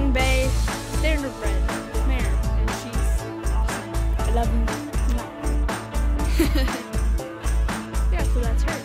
Sun Bay standard friend, Mary, and she's awesome. I love you. No. Yeah, so that's her.